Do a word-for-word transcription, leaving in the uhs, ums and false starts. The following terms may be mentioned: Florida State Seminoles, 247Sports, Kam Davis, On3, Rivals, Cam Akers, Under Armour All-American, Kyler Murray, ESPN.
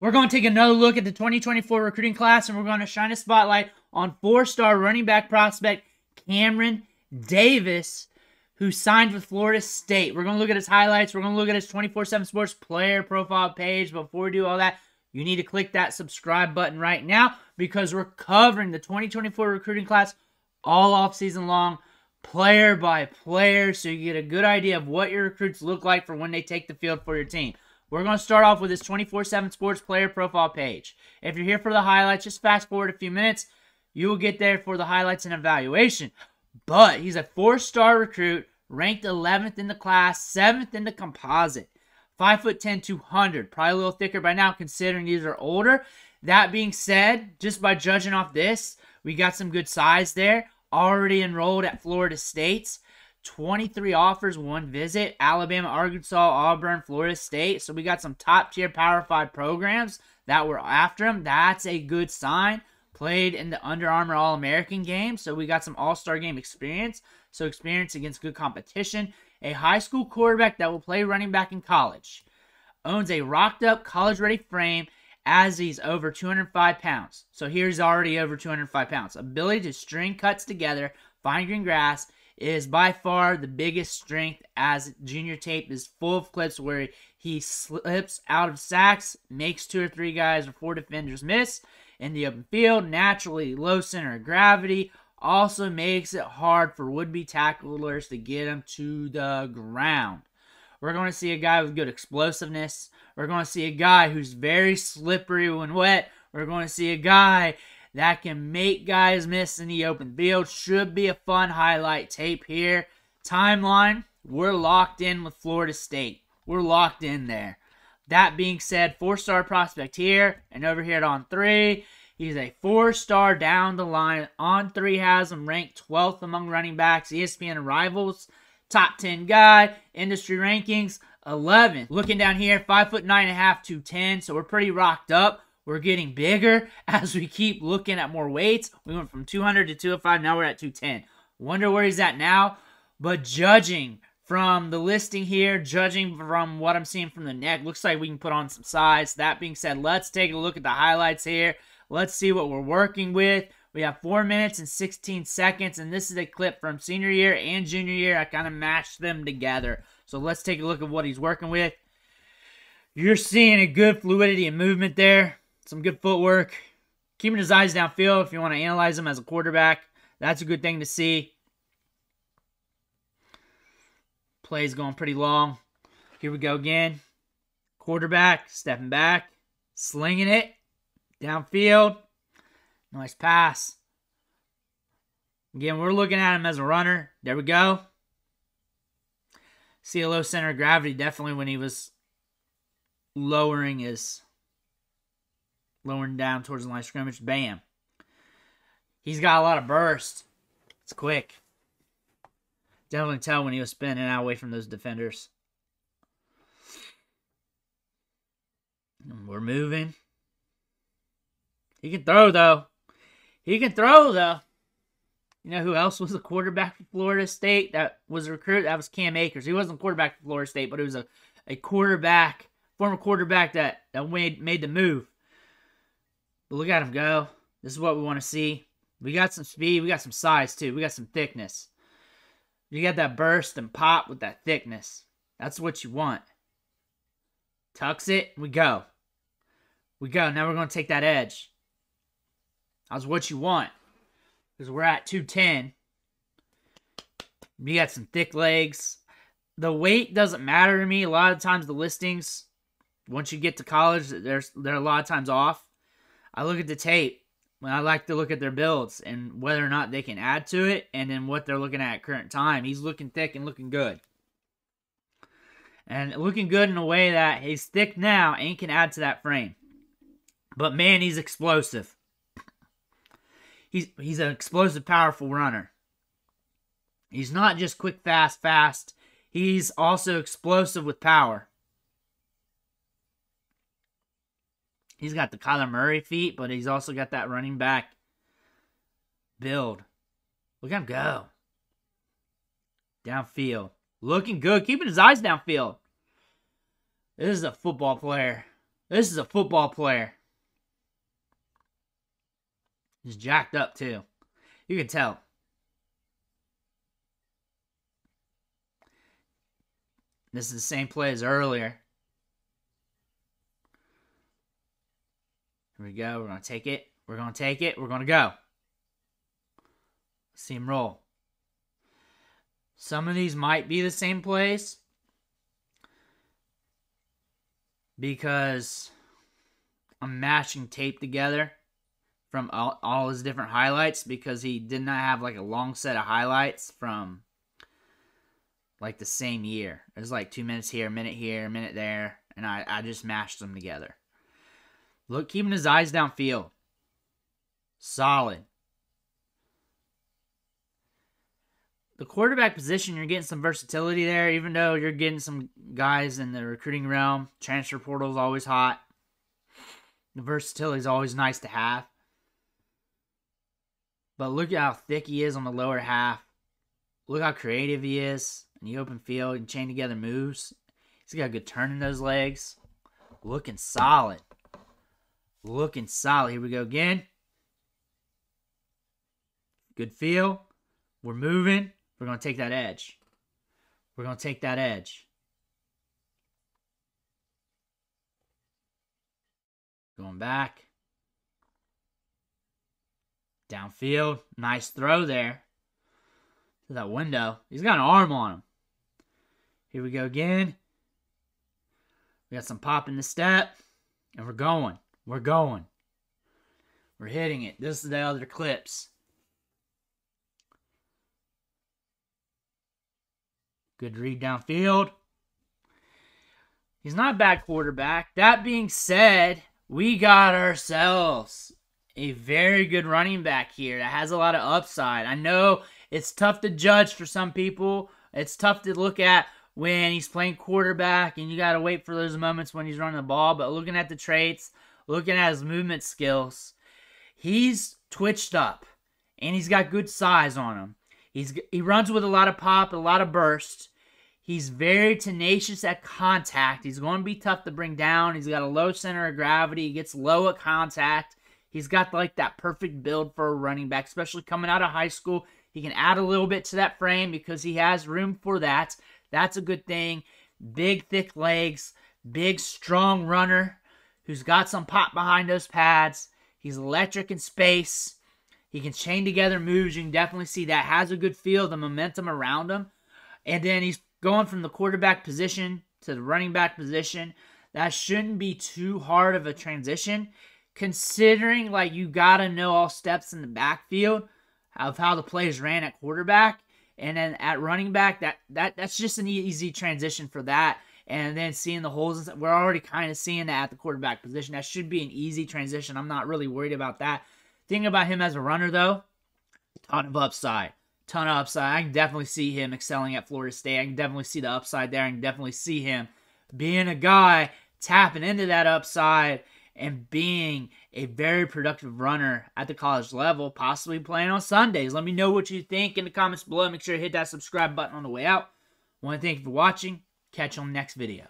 We're going to take another look at the twenty twenty-four recruiting class, and we're going to shine a spotlight on four-star running back prospect Kam Davis, who signed with Florida State. We're going to look at his highlights. We're going to look at his twenty-four seven Sports player profile page. Before we do all that, you need to click that subscribe button right now, because we're covering the twenty twenty-four recruiting class all offseason long, player by player, so you get a good idea of what your recruits look like for when they take the field for your team. We're going to start off with this twenty-four seven Sports player profile page. If you're here for the highlights, just fast forward a few minutes. You will get there for the highlights and evaluation. But he's a four-star recruit, ranked eleventh in the class, seventh in the composite. five foot ten, two hundred. Probably a little thicker by now considering these are older. That being said, just by judging off this, we got some good size there. Already enrolled at Florida State's. twenty-three offers, one visit. Alabama, Arkansas, Auburn, Florida State. So we got some top-tier Power five programs that were after him. That's a good sign. Played in the Under Armour All-American game. So we got some all-star game experience. So experience against good competition. A high school quarterback that will play running back in college. Owns a rocked-up, college-ready frame as he's over two hundred five pounds. So here's already over two hundred five pounds. Ability to string cuts together, fine green grass, is by far the biggest strength, as junior tape is full of clips where he slips out of sacks, makes two or three guys or four defenders miss in the open field. Naturally low center of gravity also makes it hard for would-be tacklers to get him to the ground. We're going to see a guy with good explosiveness. We're going to see a guy who's very slippery when wet. We're going to see a guy that can make guys miss in the open field. Should be a fun highlight tape here. Timeline, we're locked in with Florida State. We're locked in there. That being said, four-star prospect here, and over here at On three, he's a four-star down the line. On three has him ranked twelfth among running backs. E S P N and Rivals, top ten guy. Industry rankings, eleven. Looking down here, five foot nine and a half, two ten, so we're pretty rocked up. We're getting bigger as we keep looking at more weights. We went from two hundred to two oh five. Now we're at two ten. Wonder where he's at now. But judging from the listing here, judging from what I'm seeing from the neck, looks like we can put on some size. That being said, let's take a look at the highlights here. Let's see what we're working with. We have four minutes and sixteen seconds, and this is a clip from senior year and junior year. I kind of mashed them together. So let's take a look at what he's working with. You're seeing a good fluidity and movement there. Some good footwork. Keeping his eyes downfield if you want to analyze him as a quarterback. That's a good thing to see. Play's going pretty long. Here we go again. Quarterback, stepping back. Slinging it. Downfield. Nice pass. Again, we're looking at him as a runner. There we go. See a low center of gravity definitely when he was lowering his... lowering down towards the line of scrimmage. Bam. He's got a lot of burst. It's quick. Definitely tell when he was spinning out away from those defenders. And we're moving. He can throw, though. He can throw, though. You know who else was a quarterback for Florida State that was a recruit? That was Cam Akers. He wasn't a quarterback for Florida State, but he was a, a quarterback, former quarterback that, that made, made the move. But look at him go. This is what we want to see. We got some speed. We got some size, too. We got some thickness. You got that burst and pop with that thickness. That's what you want. Tucks it. We go. We go. Now we're going to take that edge. That's what you want. Because we're at two ten. You got some thick legs. The weight doesn't matter to me. A lot of times the listings, once you get to college, there's, they're a lot of times off. I look at the tape when I like to look at their builds and whether or not they can add to it and then what they're looking at at current time. He's looking thick and looking good. And looking good in a way that he's thick now and can add to that frame. But, man, he's explosive. He's, he's an explosive, powerful runner. He's not just quick, fast, fast. He's also explosive with power. He's got the Kyler Murray feet, but he's also got that running back build. Look at him go. Downfield. Looking good. Keeping his eyes downfield. This is a football player. This is a football player. He's jacked up, too. You can tell. This is the same play as earlier. Here we go. We're going to take it. We're going to take it. We're going to go. See him roll. Some of these might be the same plays. Because I'm mashing tape together from all, all his different highlights. Because he did not have like a long set of highlights from like the same year. It was like two minutes here, a minute here, a minute there. And I, I just mashed them together. Look, keeping his eyes downfield. Solid. The quarterback position, you're getting some versatility there, even though you're getting some guys in the recruiting realm. Transfer portal is always hot. The versatility is always nice to have. But look at how thick he is on the lower half. Look how creative he is in the open field and chain together moves. He's got a good turn in those legs. Looking solid. Looking solid. Here we go again. Good feel. We're moving. We're going to take that edge. We're going to take that edge. Going back. Downfield. Nice throw there. To that window. He's got an arm on him. Here we go again. We got some pop in the step. And we're going. We're going. We're hitting it. This is the other clips. Good read downfield. He's not a bad quarterback. That being said, we got ourselves a very good running back here that has a lot of upside. I know it's tough to judge for some people. It's tough to look at when he's playing quarterback and you got to wait for those moments when he's running the ball. But looking at the traits, looking at his movement skills, he's twitched up and he's got good size on him. He's, he runs with a lot of pop, a lot of burst. He's very tenacious at contact. He's going to be tough to bring down. He's got a low center of gravity. He gets low at contact. He's got like that perfect build for a running back, especially coming out of high school. He can add a little bit to that frame because he has room for that. That's a good thing. Big, thick legs. Big, strong runner who's got some pop behind those pads. He's electric in space. He can chain together moves. You can definitely see that. Has a good feel, the momentum around him. And then he's going from the quarterback position to the running back position. That shouldn't be too hard of a transition, considering like you got to know all steps in the backfield of how the plays ran at quarterback. And then at running back, that, that that's just an easy transition for that. And then seeing the holes, we're already kind of seeing that at the quarterback position. That should be an easy transition. I'm not really worried about that. Thing about him as a runner, though, ton of upside. Ton of upside. I can definitely see him excelling at Florida State. I can definitely see the upside there. I can definitely see him being a guy tapping into that upside and being a very productive runner at the college level, possibly playing on Sundays. Let me know what you think in the comments below. Make sure to hit that subscribe button on the way out. I want to thank you for watching. Catch you on the next video.